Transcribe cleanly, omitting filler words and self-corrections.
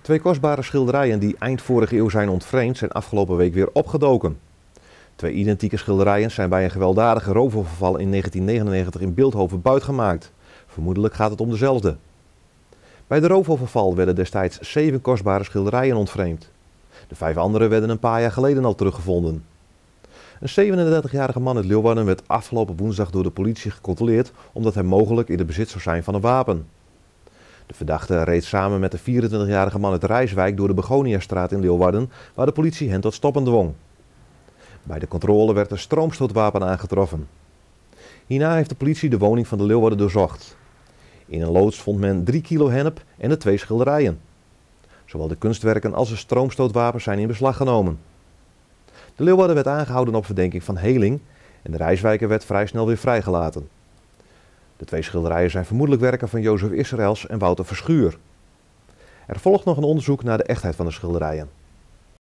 Twee kostbare schilderijen die eind vorige eeuw zijn ontvreemd zijn afgelopen week weer opgedoken. Twee identieke schilderijen zijn bij een gewelddadige roofoverval in 1999 in Bilthoven buitgemaakt. Vermoedelijk gaat het om dezelfde. Bij de roofoverval werden destijds 7 kostbare schilderijen ontvreemd. De 5 andere werden een paar jaar geleden al teruggevonden. Een 37-jarige man uit Leeuwarden werd afgelopen woensdag door de politie gecontroleerd omdat hij mogelijk in de bezit zou zijn van een wapen. De verdachte reed samen met de 24-jarige man uit Rijswijk door de Begoniastraat in Leeuwarden, waar de politie hen tot stoppen dwong. Bij de controle werd een stroomstootwapen aangetroffen. Hierna heeft de politie de woning van de Leeuwarden doorzocht. In een loods vond men 3 kilo hennep en de 2 schilderijen. Zowel de kunstwerken als het stroomstootwapen zijn in beslag genomen. De Leeuwarden werd aangehouden op verdenking van heling en de Rijswijker werd vrij snel weer vrijgelaten. De 2 schilderijen zijn vermoedelijk werken van Jozef Israëls en Wouter Verschuur. Er volgt nog een onderzoek naar de echtheid van de schilderijen.